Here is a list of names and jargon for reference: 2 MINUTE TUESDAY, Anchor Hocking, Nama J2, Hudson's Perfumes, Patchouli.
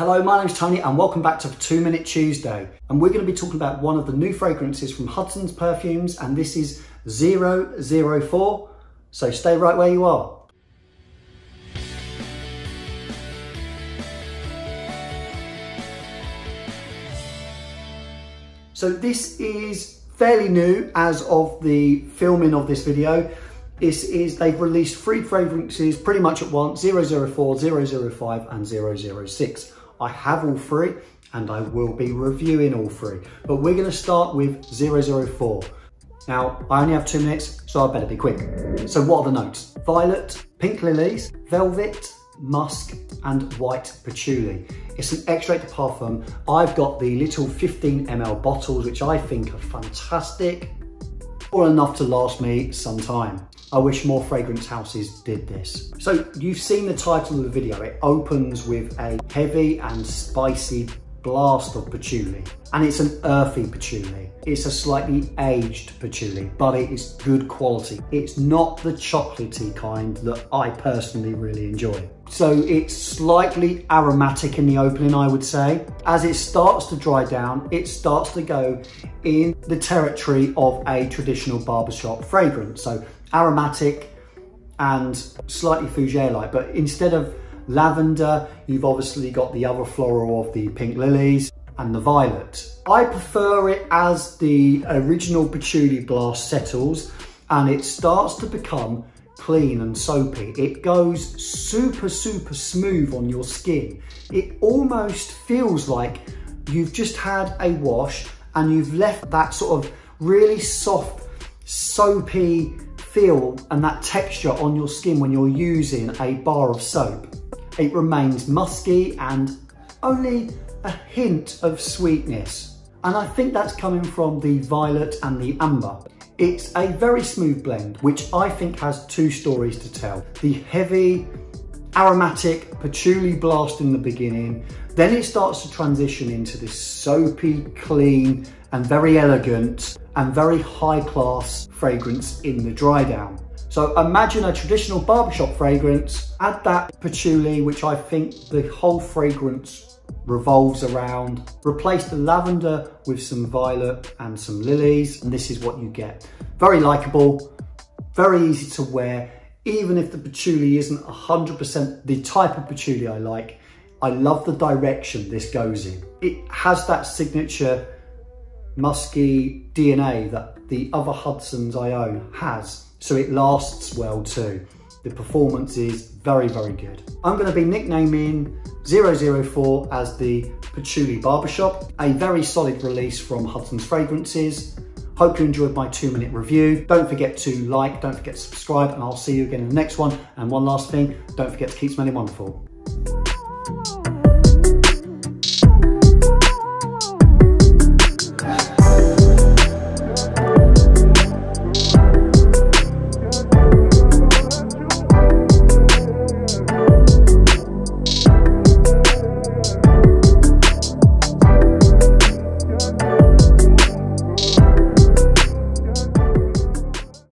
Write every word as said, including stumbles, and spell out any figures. Hello, my name's Tony and welcome back to Two Minute Tuesday. And we're going to be talking about one of the new fragrances from Hudson's Perfumes, and this is zero zero four, so stay right where you are. So this is fairly new as of the filming of this video. This is, they've released three fragrances pretty much at once, zero zero four, zero zero five and zero zero six. I have all three and I will be reviewing all three, but we're gonna start with zero zero four. Now, I only have two minutes, so I better be quick. So what are the notes? Violet, pink lilies, velvet, musk, and white patchouli. It's an extract de parfum. I've got the little fifteen milliliter bottles, which I think are fantastic, or enough to last me some time. I wish more fragrance houses did this. So you've seen the title of the video. It opens with a heavy and spicy blast of patchouli, and it's an earthy patchouli. It's a slightly aged patchouli, but it is good quality. It's not the chocolatey kind that I personally really enjoy. So it's slightly aromatic in the opening, I would say. As it starts to dry down, it starts to go in the territory of a traditional barbershop fragrance. So aromatic and slightly fougere-like, but instead of lavender, you've obviously got the other floral of the pink lilies and the violet. I prefer it as the original patchouli blast settles and it starts to become clean and soapy. It goes super, super smooth on your skin. It almost feels like you've just had a wash and you've left that sort of really soft, soapy feel and that texture on your skin when you're using a bar of soap. It remains musky and only a hint of sweetness. And I think that's coming from the violet and the amber. It's a very smooth blend, which I think has two stories to tell. The heavy, aromatic patchouli blast in the beginning, then it starts to transition into this soapy, clean, and very elegant and very high class fragrance in the dry down. So imagine a traditional barbershop fragrance, add that patchouli, which I think the whole fragrance revolves around, replace the lavender with some violet and some lilies, and this is what you get. Very likeable, very easy to wear, even if the patchouli isn't one hundred percent the type of patchouli I like. I love the direction this goes in. It has that signature musky D N A that the other Hudson's I own has, so it lasts well too. The performance is very, very good. I'm going to be nicknaming zero zero four as the Patchouli Barbershop, a very solid release from Hudson's Fragrances. Hope you enjoyed my two minute review. Don't forget to like, don't forget to subscribe, and I'll see you again in the next one. And one last thing, don't forget to keep smelling wonderful.